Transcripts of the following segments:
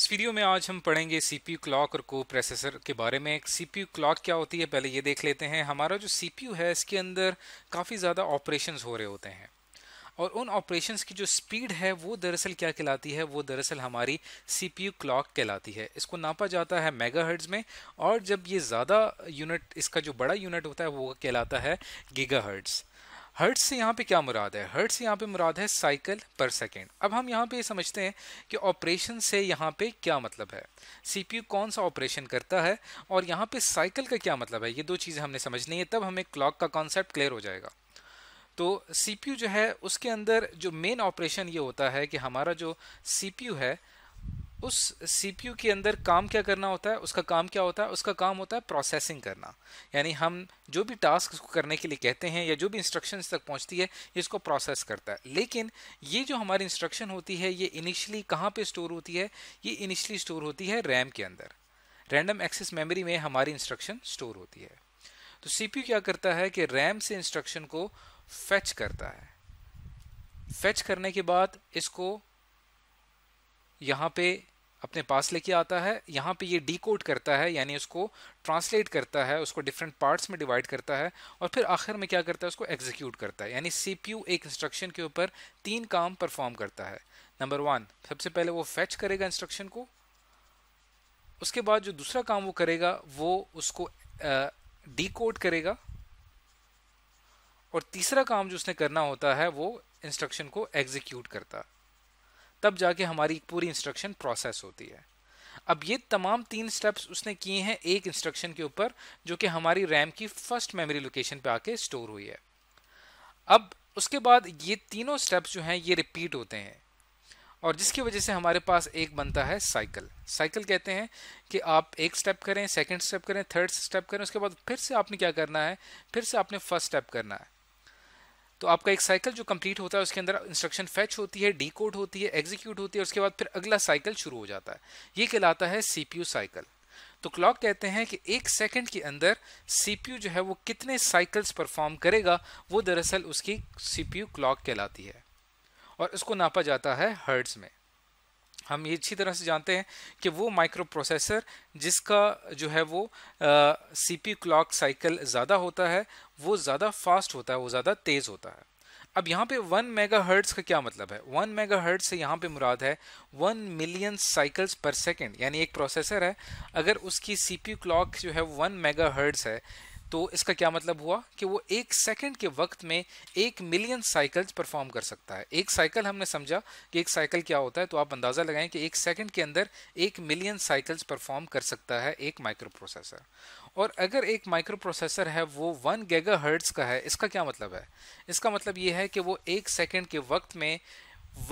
इस वीडियो में आज हम पढ़ेंगे CPU क्लॉक और को प्रोसेसर के बारे में। CPU क्लॉक क्या होती है पहले ये देख लेते हैं। हमारा जो CPU है इसके अंदर काफ़ी ज़्यादा ऑपरेशंस हो रहे होते हैं और उन ऑपरेशंस की जो स्पीड है वो दरअसल क्या कहलाती है, वो दरअसल हमारी CPU क्लॉक कहलाती है। इसको नापा जाता है मेगाहर्ट्ज़ में और जब ये ज़्यादा यूनिट, इसका जो बड़ा यूनिट होता है वो कहलाता है गीगाहर्ट्ज़। हर्ट्ज़ से यहाँ पे क्या मुराद है? हर्ट्ज़ से यहाँ पे मुराद है साइकिल पर सेकेंड। अब हम यहाँ पे समझते हैं कि ऑपरेशन से यहाँ पे क्या मतलब है, CPU कौन सा ऑपरेशन करता है और यहाँ पे साइकिल का क्या मतलब है, ये दो चीज़ें हमने समझनी है, तब हमें क्लॉक का कॉन्सेप्ट क्लियर हो जाएगा। तो CPU जो है उसके अंदर जो मेन ऑपरेशन ये होता है कि हमारा जो CPU है उस CPU के अंदर काम क्या करना होता है, उसका काम क्या होता है, उसका काम होता है प्रोसेसिंग करना। यानी हम जो भी टास्क उसको करने के लिए कहते हैं या जो भी इंस्ट्रक्शंस तक पहुंचती है इसको प्रोसेस करता है। लेकिन ये जो हमारी इंस्ट्रक्शन होती है ये इनिशियली कहाँ पे स्टोर होती है? ये इनिशियली स्टोर होती है रैम के अंदर, रैंडम एक्सेस मेमोरी में हमारी इंस्ट्रक्शन स्टोर होती है। तो CPU क्या करता है कि रैम से इंस्ट्रक्शन को फेच करता है, फेच करने के बाद इसको यहाँ पे अपने पास लेके आता है, यहाँ पे ये डिकोड करता है यानी उसको ट्रांसलेट करता है, उसको डिफरेंट पार्ट्स में डिवाइड करता है और फिर आखिर में क्या करता है, उसको एग्जीक्यूट करता है। यानी CPU एक इंस्ट्रक्शन के ऊपर तीन काम परफॉर्म करता है। नंबर वन, सबसे पहले वो फेच करेगा इंस्ट्रक्शन को, उसके बाद जो दूसरा काम वो करेगा वो उसको डिकोड करेगा और तीसरा काम जो उसने करना होता है वो इंस्ट्रक्शन को एग्जीक्यूट करता है, तब जाके हमारी पूरी इंस्ट्रक्शन प्रोसेस होती है। अब ये तमाम तीन स्टेप्स उसने किए हैं एक इंस्ट्रक्शन के ऊपर जो कि हमारी रैम की फर्स्ट मेमोरी लोकेशन पे आके स्टोर हुई है। अब उसके बाद ये तीनों स्टेप्स जो हैं ये रिपीट होते हैं और जिसकी वजह से हमारे पास एक बनता है साइकिल। साइकिल कहते हैं कि आप एक स्टेप करें, सेकेंड स्टेप करें, थर्ड स्टेप करें, उसके बाद फिर से आपने क्या करना है, फिर से आपने फर्स्ट स्टेप करना है। तो आपका एक साइकिल जो कंप्लीट होता है उसके अंदर इंस्ट्रक्शन फेच होती है, डीकोड होती है, एग्जीक्यूट होती है, उसके बाद फिर अगला साइकिल शुरू हो जाता है। ये कहलाता है CPU साइकिल। तो क्लॉक कहते हैं कि एक सेकंड के अंदर CPU जो है वो कितने साइकिल्स परफॉर्म करेगा वो दरअसल उसकी CPU क्लॉक कहलाती है और उसको नापा जाता है हर्ट्ज में। हम ये अच्छी तरह से जानते हैं कि वो माइक्रो प्रोसेसर जिसका जो है वो CPU क्लॉक साइकिल ज़्यादा होता है वो ज़्यादा फास्ट होता है, वो ज़्यादा तेज़ होता है। अब यहाँ पे 1 मेगाहर्ट्ज़ का क्या मतलब है? 1 मेगाहर्ट्ज़ से यहाँ पे मुराद है 1 मिलियन साइकिल्स पर सेकंड। यानी एक प्रोसेसर है अगर उसकी CPU क्लॉक जो है 1 मेगाहर्ट्ज़ है तो इसका क्या मतलब हुआ कि वो एक सेकंड के वक्त में 1 मिलियन साइकिल्स परफॉर्म कर सकता है। एक साइकिल हमने समझा कि एक साइकिल क्या होता है, तो आप अंदाज़ा लगाएं कि एक सेकंड के अंदर 1 मिलियन साइकिल्स परफॉर्म कर सकता है एक माइक्रो प्रोसेसर। और अगर एक माइक्रो प्रोसेसर है वो 1 गीगाहर्ट्ज़ का है, इसका क्या मतलब है? इसका मतलब ये है कि वो एक सेकेंड के वक्त में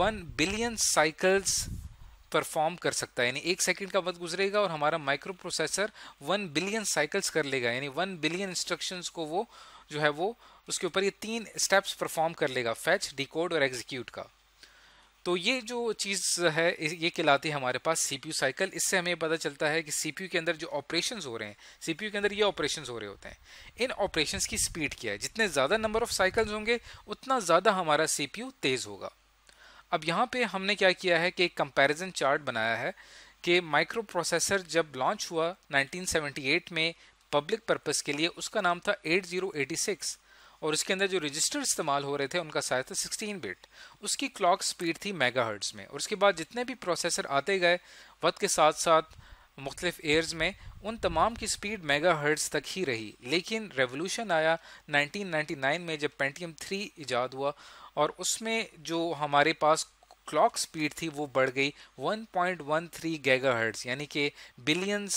1 बिलियन साइकिल्स परफॉर्म कर सकता है। यानी एक सेकंड का वक्त गुजरेगा और हमारा माइक्रो प्रोसेसर 1 बिलियन साइकिल्स कर लेगा, यानी 1 बिलियन इंस्ट्रक्शंस को वो जो है वो उसके ऊपर ये तीन स्टेप्स परफॉर्म कर लेगा, फेच, डिकोड और एग्जीक्यूट का। तो ये जो चीज़ है ये कहलाती है हमारे पास CPU साइकिल। इससे हमें पता चलता है कि CPU के अंदर जो ऑपरेशंस हो रहे हैं, CPU के अंदर ये ऑपरेशंस हो रहे होते हैं, इन ऑपरेशंस की स्पीड क्या है। जितने ज़्यादा नंबर ऑफ साइकिल्स होंगे उतना ज़्यादा हमारा CPU तेज़ होगा। अब यहाँ पे हमने क्या किया है कि एक कंपैरिजन चार्ट बनाया है कि माइक्रो प्रोसेसर जब लॉन्च हुआ 1978 में पब्लिक पर्पस के लिए, उसका नाम था 8086 और उसके अंदर जो रजिस्टर इस्तेमाल हो रहे थे उनका साइज था 16 बिट। उसकी क्लॉक स्पीड थी मेगाहर्ट्ज़ में और उसके बाद जितने भी प्रोसेसर आते गए वक्त के साथ साथ मुख्तलिफ एयर्स में उन तमाम की स्पीड मेगाहर्ट्ज़ तक ही रही। लेकिन रेवोल्यूशन आया 1999 में जब पेंटियम 3 इजाद हुआ और उसमें जो हमारे पास क्लॉक स्पीड थी वो बढ़ गई 1.13 गीगाहर्ट्ज़, यानी कि बिलियंस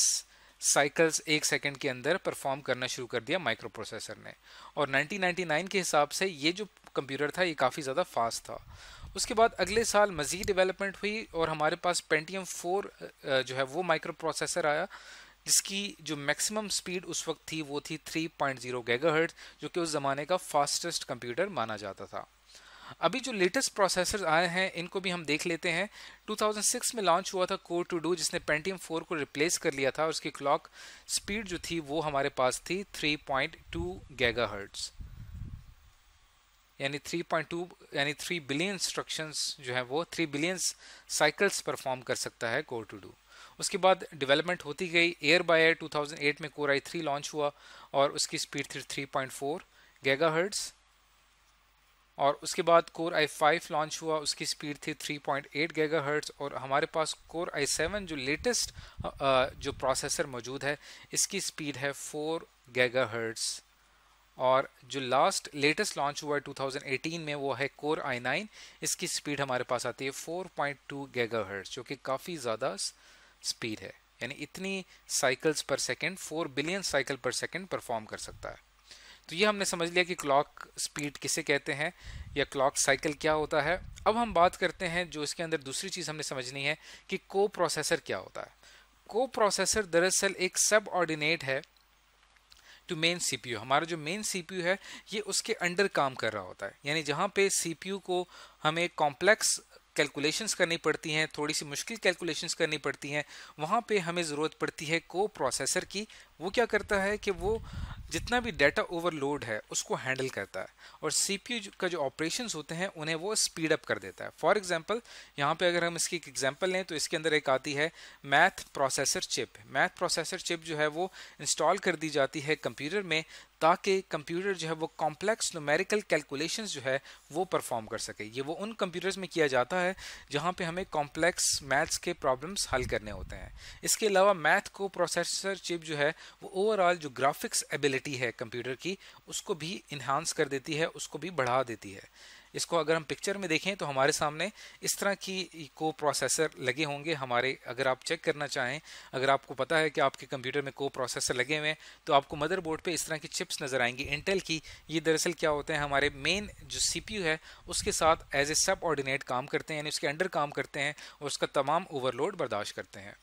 साइकिल्स एक सेकंड के अंदर परफॉर्म करना शुरू कर दिया माइक्रो प्रोसेसर ने। और 1999 के हिसाब से ये जो कंप्यूटर था ये काफ़ी ज़्यादा फास्ट था। उसके बाद अगले साल मज़ीद डेवलपमेंट हुई और हमारे पास पेंटियम 4 जो है वो माइक्रो प्रोसेसर आया जिसकी जो मैक्सिमम स्पीड उस वक्त थी वो थी 3.0 गीगाहर्ट्ज़, जो कि उस ज़माने का फास्टेस्ट कंप्यूटर माना जाता था। अभी जो लेटेस्ट प्रोसेसर्स आए हैं इनको भी हम देख लेते हैं। 2006 में लॉन्च हुआ था Co-to-do जिसने पेंटियम 4 को रिप्लेस कर लिया था और उसकी क्लॉक स्पीड जो थी वो हमारे पास थी 3.2 गीगाहर्ट्ज़। यानी 3.2 यानी 3 बिलियन इंस्ट्रक्शंस जो है वो 3 बिलियन साइकिल्स परफॉर्म कर सकता है कोर टू डू। उसके बाद डेवलपमेंट होती गई, एयर बाय एयर 2008 में कोर i3 लॉन्च हुआ और उसकी स्पीड थी 3.4 गीगाहर्ट्ज़, और उसके बाद कोर i5 लॉन्च हुआ, उसकी स्पीड थी 3.8 गीगाहर्ट्ज़, और हमारे पास कोर i7 जो लेटेस्ट जो प्रोसेसर मौजूद है इसकी स्पीड है 4 गीगाहर्ट्ज़, और जो लास्ट लेटेस्ट लॉन्च हुआ है 2018 में वो है कोर i9, इसकी स्पीड हमारे पास आती है 4.2 गीगाहर्ट्ज़, जो कि काफ़ी ज़्यादा स्पीड है, यानी इतनी साइकिल्स पर सेकंड 4 बिलियन साइकिल पर सेकंड परफॉर्म कर सकता है। तो ये हमने समझ लिया कि क्लॉक स्पीड किसे कहते हैं या क्लॉक साइकिल क्या होता है। अब हम बात करते हैं जो इसके अंदर दूसरी चीज़ हमने समझनी है कि को प्रोसेसर क्या होता है। को प्रोसेसर दरअसल एक सब ऑर्डिनेट है टू मेन CPU। हमारा जो मेन CPU है ये उसके अंडर काम कर रहा होता है, यानी जहाँ पे CPU को हमें कॉम्प्लेक्स कैलकुलेशंस करनी पड़ती हैं, थोड़ी सी मुश्किल कैलकुलेशंस करनी पड़ती हैं, वहाँ पे हमें ज़रूरत पड़ती है को प्रोसेसर की। वो क्या करता है कि वो जितना भी डाटा ओवरलोड है उसको हैंडल करता है, और CPU का जो ऑपरेशंस होते हैं उन्हें वो स्पीड अप कर देता है। फॉर एग्जांपल यहाँ पे अगर हम इसकी एक एग्जांपल लें तो इसके अंदर एक आती है math processor chip. Math processor chip जो है वो इंस्टॉल कर दी जाती है कंप्यूटर में, ताकि कंप्यूटर जो है वो कॉम्प्लेक्स न्यूमेरिकल कैलकुलेशंस जो है वो परफॉर्म कर सके। ये वो उन कंप्यूटर्स में किया जाता है जहाँ पे हमें कॉम्प्लेक्स मैथ्स के प्रॉब्लम्स हल करने होते हैं। इसके अलावा मैथ को प्रोसेसर चिप जो है वो ओवरऑल जो ग्राफिक्स एबिलिटी है कंप्यूटर की उसको भी इन्हांस कर देती है, उसको भी बढ़ा देती है। इसको अगर हम पिक्चर में देखें तो हमारे सामने इस तरह की को प्रोसेसर लगे होंगे हमारे। अगर आप चेक करना चाहें, अगर आपको पता है कि आपके कंप्यूटर में को प्रोसेसर लगे हुए हैं तो आपको मदरबोर्ड पे इस तरह की चिप्स नज़र आएंगी इंटेल की। ये दरअसल क्या होते हैं, हमारे मेन जो CPU है उसके साथ एज ए सब ऑर्डिनेट काम करते हैं, यानी उसके अंडर काम करते हैं और उसका तमाम ओवरलोड बर्दाश्त करते हैं।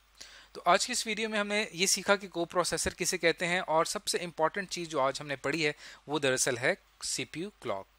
तो आज की इस वीडियो में हमने ये सीखा कि को प्रोसेसर किसे कहते हैं, और सबसे इम्पॉर्टेंट चीज़ जो आज हमने पढ़ी है वो दरअसल है CPU क्लॉक।